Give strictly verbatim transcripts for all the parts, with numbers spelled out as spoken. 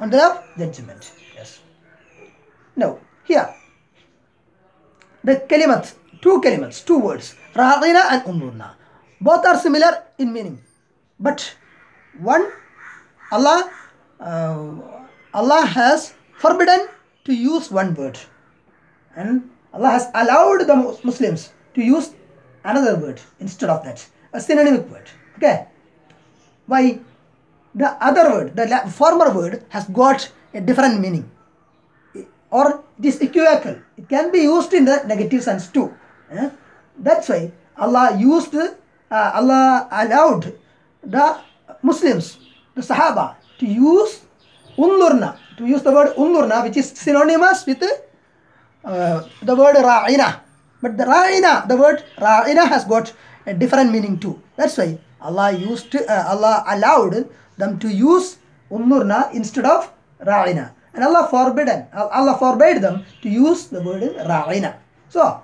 Under the judgment. Yes. Now, here, the kalimats, two kalimats, two words, Ra`ina and Unzurna. Both are similar in meaning. But one, Allah, uh, Allah has forbidden to use one word. And Allah has allowed the Muslims to use another word instead of that. A synonymic word. Okay? Why? The other word, the former word, has got a different meaning. Or it is equivocal. It can be used in the negative sense too. Eh? That's why Allah used, uh, Allah allowed the Muslims, the Sahaba, to use Unzurna, to use the word Unzurna, which is synonymous with uh, the word Ra`ina. But the Ra`ina, the word Ra`ina has got a different meaning too. That's why Allah used, uh, Allah allowed them to use Unzurna instead of Ra`ina. And Allah forbidden, Allah forbade them to use the word Ra`ina. So,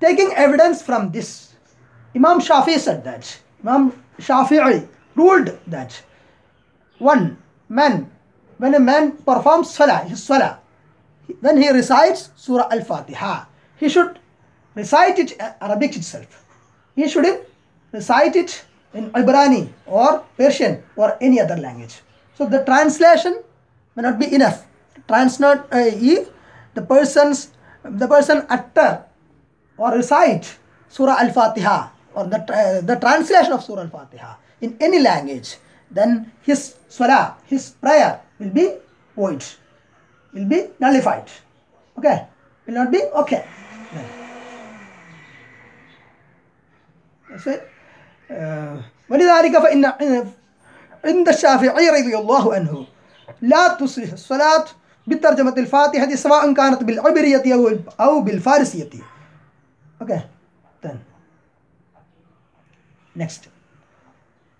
taking evidence from this, Imam Shafi'i said that, Imam Shafi'i ruled that, one, man, when a man performs salah, his salah, when he recites Surah Al-Fatiha, he should recite it in Arabic itself. He shouldn't recite it in Ibrani or Persian or any other language. So the translation may not be enough. Trans not, uh, the person's the person utter or recite Surah Al-Fatiha or the, uh, the translation of Surah Al-Fatiha in any language, then his salah, his prayer will be void, will be nullified. Okay? Will not be okay. That's it. وَلِذَٰلِكَ فَإِنَّ عِنْدَ الشَّافِعِيِّ رَضِيَ اللَّهُ عَنْهُ لا تصلح الصلاة بترجمة الفاتحة سواء كانت بالعبرية أو بالفارسية. Okay, then next.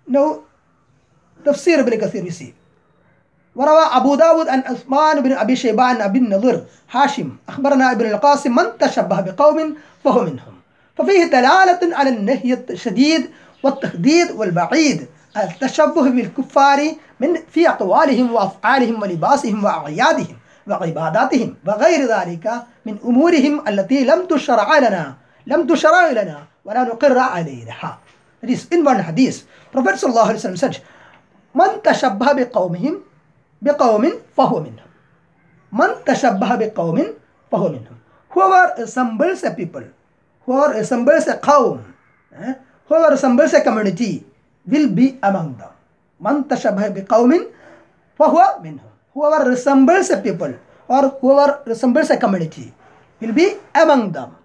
Now, Tafsir Ibn Kathir we see. وروى أبو داود أن عثمان بن أبي شيبان بن نضر هاشم أخبرنا ابن القاسم من تشبه بقوم فهو منهم. ففيه دلالة على النهي الشديد والتهديد والبعيد. التشبه بالكفار من في أقوالهم وأفعالهم ولباسهم وأعيادهم وعباداتهم وغير ذلك من أمورهم التي لم تشرع لنا لم تشرع لنا ولا نقر عليها. It is in one hadith. Prophet sallallahu alaihi wasallam said, "Man tashabbaha bi qawmihim bi qawmin fahuwa minhum. Man tashabbaha bi qawmin fahuwa minhum." Whoever resembles a people, whoever resembles a qawm, eh? whoever resembles a community, will be among them. Man tashabbaha bi qawmin fahuwa minhum. Whoever resembles a people or whoever resembles a community will be among them.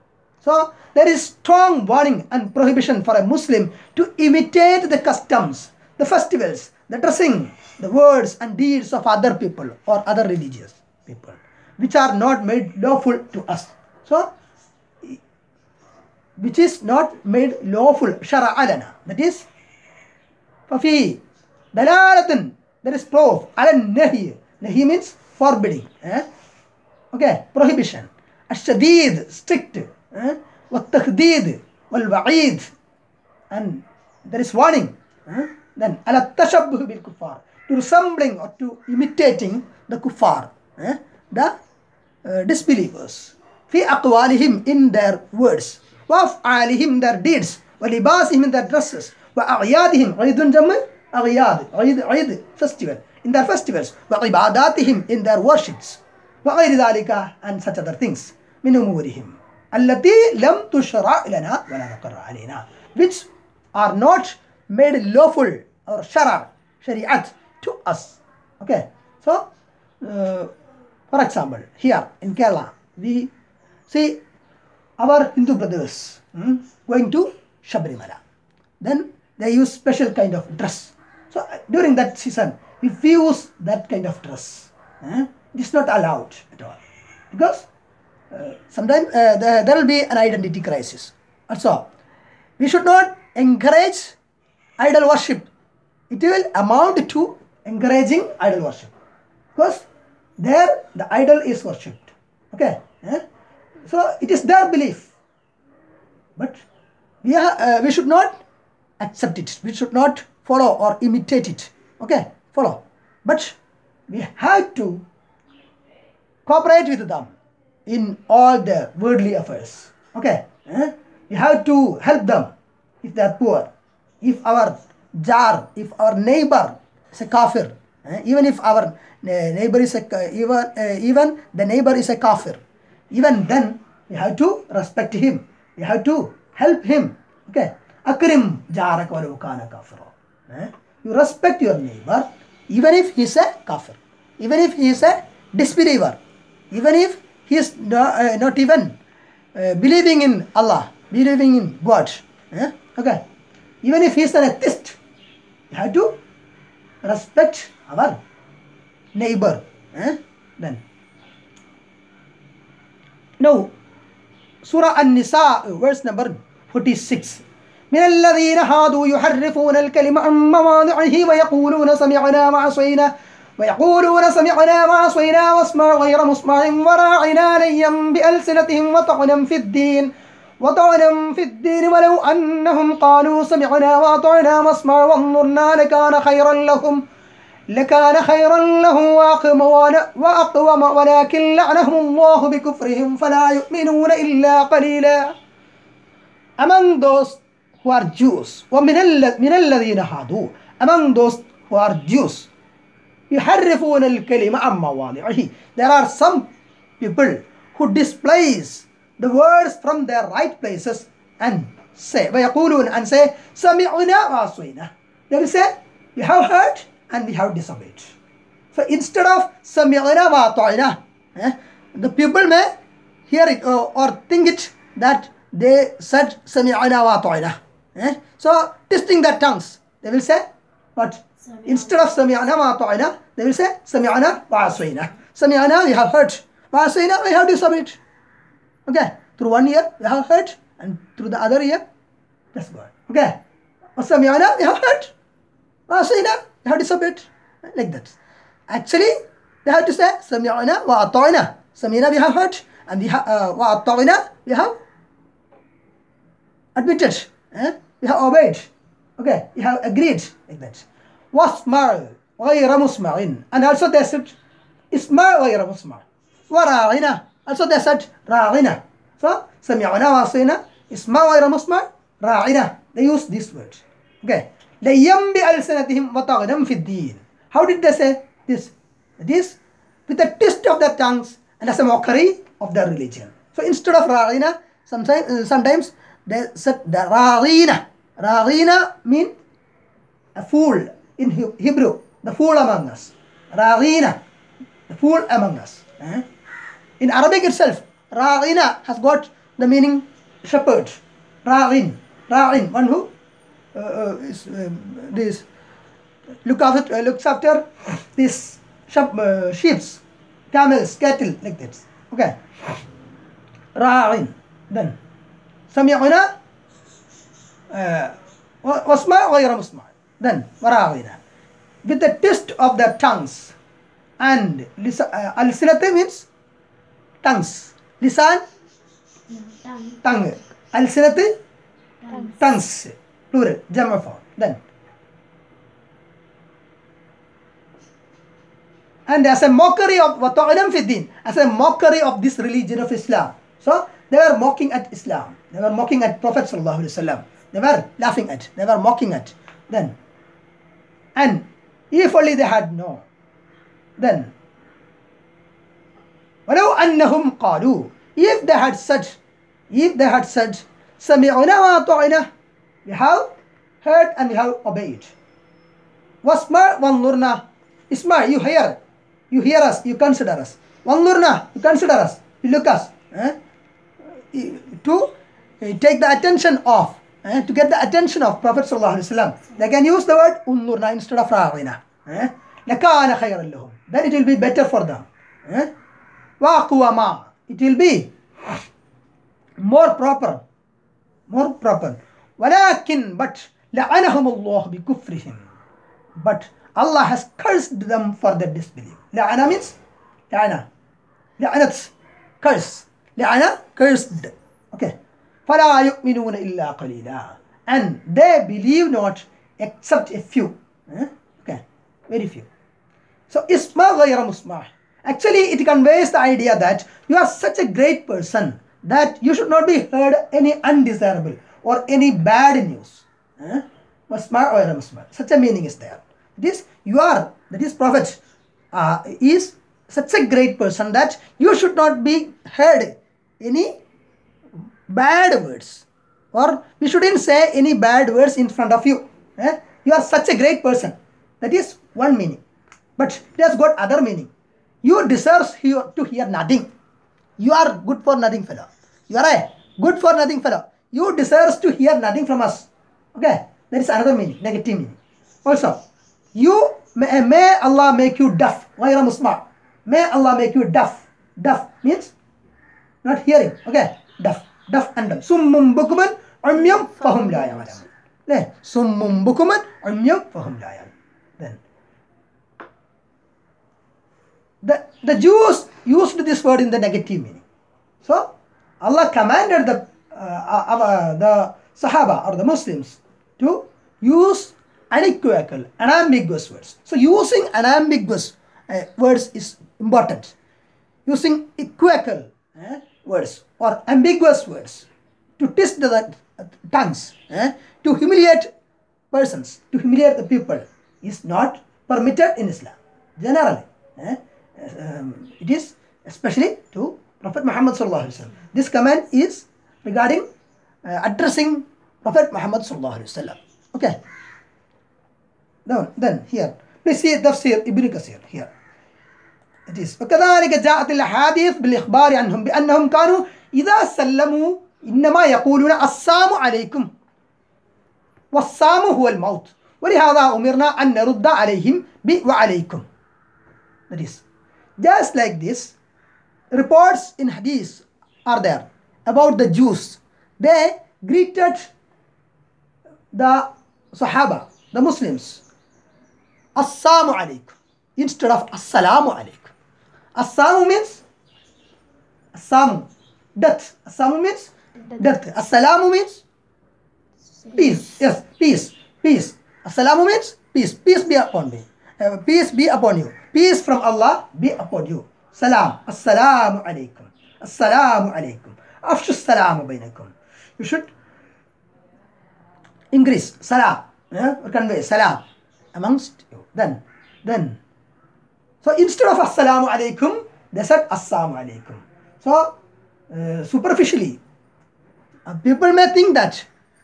So there is strong warning and prohibition for a Muslim to imitate the customs, the festivals, the dressing, the words and deeds of other people or other religious people, which are not made lawful to us. So, which is not made lawful, shara'alana, that is, فَفِي دَلَالَةٌ, there is proof, عَلَى النَّهِي. Nahi means forbidding, eh? Okay, prohibition. الشديد, strict, eh? والتخديد, والوعيد, and there is warning. Eh? Then, عَلَى التَّشَبُّهِ بِالْكُفَّارِ, to resembling or to imitating the kuffar, eh? the uh, disbelievers. فِي أَقْوَالِهِمْ, in their words, وَأَفْعَالِهِمْ, their deeds, وَلِبَاسِهِمْ, their dresses, وَأَعْيَادِهِمْ, عيد جمع أعياد, عيد, عيد, festival, in their festivals, وَعِبَادَاتِهِمْ, in their worships, وَغَيْرِ ذَلِكَ, and such other things, مِنْ أُمُورِهِمْ الَّتِي لَمْ تُشْرَعْ لَنَا وَلَا نُقَرَّ عَلَيْنَا, which are not made lawful or shara, shari'at, to us. Okay, so uh, for example, here in Kerala, we see our Hindu brothers hmm, going to Shabarimala. Then they use special kind of dress. So during that season, if we use that kind of dress, eh, it is not allowed at all. Because uh, sometimes uh, the, there will be an identity crisis. Also, we should not encourage idol worship. It will amount to encouraging idol worship. Because there the idol is worshipped. Okay? Eh? So it is their belief. But we, uh, we should not accept it. We should not follow or imitate it. Okay, follow. But we had to cooperate with them in all their worldly affairs. Okay, eh? We have to help them if they are poor. If our jar, if our neighbor is a kafir, eh? even if our neighbor is a even uh, even the neighbor is a kafir, even then we have to respect him. We have to help him. Okay, akrim jarak walau kana kafira. You respect your neighbor, even if he is a kafir, even if he is a disbeliever, even if he is not, uh, not even uh, believing in Allah, believing in God. Eh? Okay, even if he is an atheist, you have to respect our neighbor. Eh? Then, now, Surah An-Nisa, verse number forty-six. من الذين هادوا يحرفون الكلمة عن مواضعه ويقولون سمعنا وعصينا ويقولون سمعنا وعصينا واسمع غير مسمع وراعنا ليا بألسنتهم وطعنا في الدين وطعنا في الدين ولو أنهم قالوا سمعنا وأطعنا واسمع وانظرنا لكان خيرا لهم لكان خيرا لهم وأقوم ولكن لعنهم الله بكفرهم فلا يؤمنون إلا قليلا. Among those who are Jews, among those who are Jews, there are some people who displace the words from their right places and say, and say, they will say, we have heard and we have disobeyed. So instead of the people may hear it or think it that they said Eh? So, testing their tongues, they will say, but instead of Sami'ana wa ta'ina, they will say Sami'ana wa aswayna. Sami'ana, we have heard. Wa aswayna, we have disobeyed. Okay, through one ear, we have heard, and through the other ear, that's God. Okay, wa Sami'ana, we have heard. Wa aswayna, we have disobeyed. Like that. Actually, they have to say Sami'ana wa ta'ina. Sami'ana, we have heard, and we have, uh, wa ta'ina, we have admitted. Eh? We have obeyed, okay, we have agreed, like that. Wasmar ghayra musma'in, and also they said isma' ghayra musma'. Wa ra'ina, also they said ra'ina. So sami'ana wa asina, isma' ghayra musma', ra'ina. They use this word. Okay, layyam bi alsanatihim wa taghnam fi ddeen. How did they say this? This with a twist of their tongues and as a mockery of their religion. So instead of ra'ina, sometimes uh, sometimes they said the Ra`ina. Ra`ina means a fool in Hebrew, the fool among us. Ra`ina, the fool among us. Eh? In Arabic itself, Ra`ina has got the meaning shepherd. Ra'in, Ra'in, one who uh, is, um, this, look after, uh, looks after these sheep, uh, sheeps, camels, cattle, like that. Okay. Ra'in. Then. سمعنا واسمع غير مسمع. Then وراعنا with the twist of the tongues and al-sinata means tongues. Lisan, tongue. Al-sinata, tongues, plural, jama form. Then and as a mockery of وطعنم في الدين, as a mockery of this religion of Islam. So they were mocking at Islam. They were mocking at Prophet Sallallahu Alaihi Wasallam. They were laughing at. They were mocking at. Then, and if only they had known. Then, وَلَوْ أَنَّهُمْ قَالُوا, if they had said, if they had said, سَمِعُنَا وَأَطَعْنَا, we have heard and we have obeyed. وَاسْمَعْ وَانْظُرْنَا, Isma, you hear, you hear us, you consider us. وَانْظُرْنَا, you consider us, you look us. Eh? To take the attention of, eh, to get the attention of Prophet Sallallahu Alaihi Wasallam, they can use the word Unzurna instead of Ra`ina. Eh? Then it will be better for them. Eh? It will be more proper, more proper. But but Allah has cursed them for their disbelief. La'ana means la'ana, la'anat, curse. La'ana, cursed. Okay. فَلَا يُؤْمِنُونَ إِلَّا قَلِيلًا, and they believe not except a few. Eh? Okay. Very few. So isma ghayra musma. Actually, it conveys the idea that you are such a great person that you should not be heard any undesirable or any bad news. Huh? Musma ghayra musma. Such a meaning is there. This you are, that is Prophet, uh, is such a great person that you should not be heard any bad words, or we shouldn't say any bad words in front of you. Eh? You are such a great person. That is one meaning. But it has got other meaning. You deserve to hear nothing. You are good for nothing fellow. You are a good for nothing fellow. You deserve to hear nothing from us. Okay? That is another meaning, negative meaning. Also, you may, may Allah make you deaf. Ghayra musma. May Allah make you deaf. Deaf means not hearing. Okay? Deaf. Deaf and dumb. Summum bukuman umyum fahum la ya'lamun. Then summum bukuman umyum fahum la ya'lamun. Then the the Jews used this word in the negative meaning. So Allah commanded the uh, uh, the Sahaba or the Muslims to use unequivocal, unambiguous words. So using unambiguous uh, words is important. Using equivocal eh, words or ambiguous words to twist the uh, tongues, eh, to humiliate persons, to humiliate the people is not permitted in Islam. Generally, eh, um, it is especially to Prophet Muhammad sallallahu alaihi wasallam. This command is regarding uh, addressing Prophet Muhammad sallallahu alaihi wasallam. Okay. Now then here, please see Tafsir Ibn Kathir here. It is وكذلك جاءت الأحاديث بالإخبار عنهم بأنهم كانوا إذا سلموا إنما يقولون السلام عليكم والسلام هو الموت ولهذا أمرنا أن نرد عليهم وعليكم. That is just like this. Reports in hadith are there about the Jews. They greeted the Sahaba, the Muslims, السلام عليكم instead of assalamu alaikum. Assalamu means assalamu, death. Assalamu means death. Assalamu means peace. Yes, peace, peace. Assalamu means peace. Peace be upon me. Uh, peace be upon you. Peace from Allah be upon you. Salam. Assalamu alaikum. Assalamu alaikum. Afshu salamu bainakum. You should increase salam. Yeah? Or convey salam amongst you. Then, then. So instead of assalamu alaikum, they said assalamu alaikum. So uh, superficially, uh, people may think that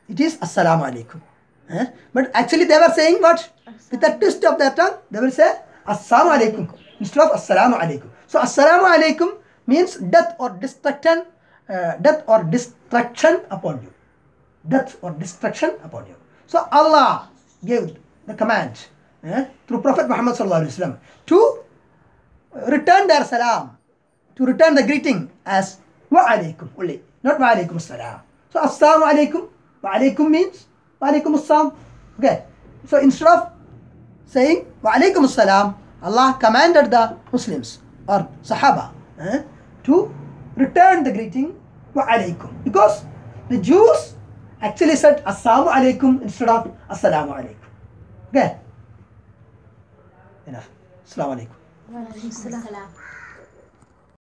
it is assalamu alaikum. Eh? But actually they were saying what? With a twist of their tongue, they will say assalamu alaikum instead of assalamu alaikum. So assalamu alaikum means death or destruction, uh, death or destruction upon you. Death or destruction upon you. So Allah gave the command eh, through Prophet Muhammad sallallahu alaihi wasallam to return their salam, to return the greeting as wa alaikum only, not wa alaikum salam. So assalamu alaikum, wa alaikum means wa alaikum assalam. Okay, so instead of saying wa alaikum salam, Allah commanded the Muslims or Sahaba eh, to return the greeting wa alaikum, because the Jews actually said assalamu alaikum instead of assalamu alaikum. Okay, enough. Assalamu alaikum. وعليكم السلام